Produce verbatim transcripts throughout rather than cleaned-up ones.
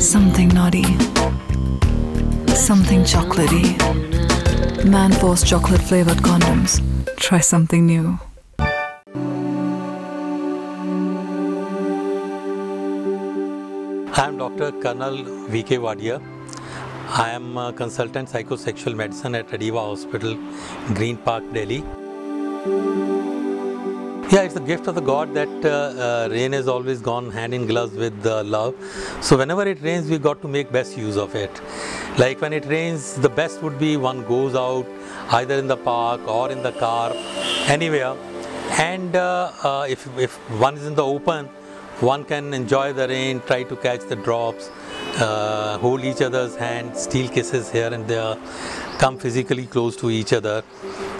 Something naughty, something chocolatey. Manforce chocolate flavored condoms. Try something new. I am Doctor Colonel V K Wadia. I am a consultant psychosexual medicine at Adiva Hospital, Green Park, Delhi. Yeah, it's a gift of the God that uh, uh, rain has always gone hand in gloves with uh, love. So whenever it rains, we got to make best use of it. Like when it rains, the best would be one goes out, either in the park or in the car, anywhere. And uh, uh, if, if one is in the open, one can enjoy the rain, try to catch the drops, uh, hold each other's hand, steal kisses here and there, come physically close to each other.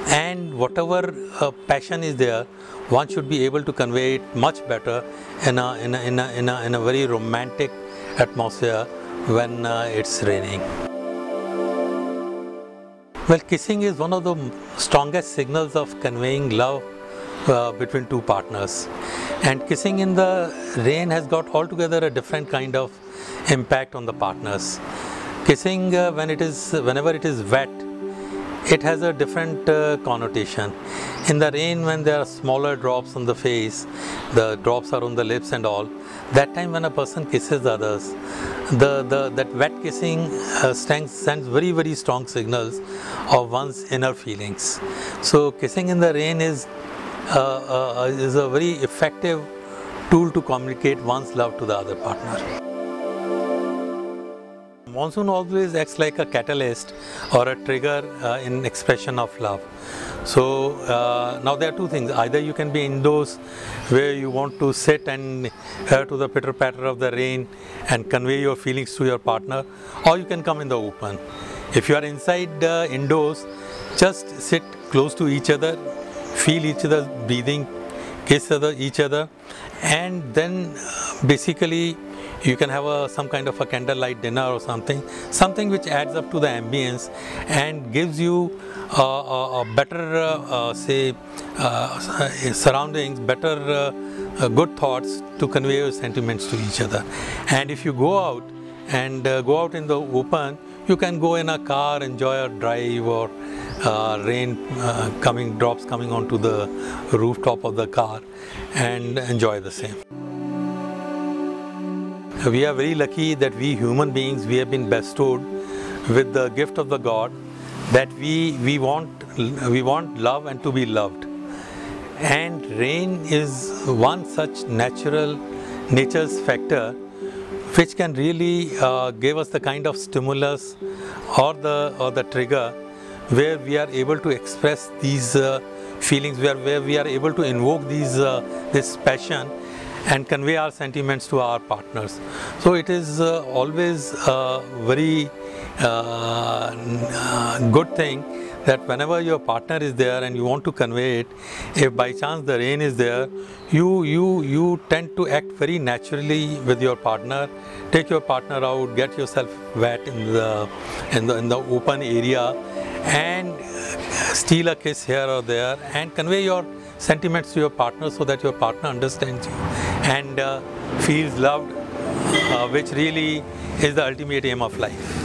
And whatever uh, passion is there, one should be able to convey it much better in a, in a, in a, in a, in a very romantic atmosphere when uh, it's raining. Well, kissing is one of the strongest signals of conveying love uh, between two partners. And kissing in the rain has got altogether a different kind of impact on the partners. Kissing uh, when it is, whenever it is wet, it has a different uh, connotation. In the rain, when there are smaller drops on the face, the drops are on the lips and all, that time when a person kisses others, the, the, that wet kissing uh, sends very, very strong signals of one's inner feelings. So kissing in the rain is, uh, uh, is a very effective tool to communicate one's love to the other partner. Monsoon always acts like a catalyst or a trigger uh, in expression of love. So uh, now there are two things. Either you can be indoors where you want to sit and hear to the pitter patter of the rain and convey your feelings to your partner, or you can come in the open. If you are inside uh, indoors, just sit close to each other, feel each other's breathing, kiss other, each other, and then basically you can have a, some kind of a candlelight dinner or something, something which adds up to the ambience and gives you uh, a, a better, uh, uh, say, uh, surroundings, better uh, uh, good thoughts to convey your sentiments to each other. And if you go out and uh, go out in the open, you can go in a car, enjoy a drive or uh, rain uh, coming, drops coming onto the rooftop of the car and enjoy the same. We are very lucky that we human beings, we have been bestowed with the gift of the God that we, we, want, we want love and to be loved. And rain is one such natural, nature's factor which can really uh, give us the kind of stimulus or the, or the trigger where we are able to express these uh, feelings, where, where we are able to invoke these, uh, this passion and convey our sentiments to our partners. So it is uh, always a very uh, good thing that whenever your partner is there and you want to convey it, if by chance the rain is there, you, you, you tend to act very naturally with your partner. Take your partner out, get yourself wet in the, in the, in the open area and steal a kiss here or there and convey your sentiments to your partner so that your partner understands you and uh, feels loved, uh, which really is the ultimate aim of life.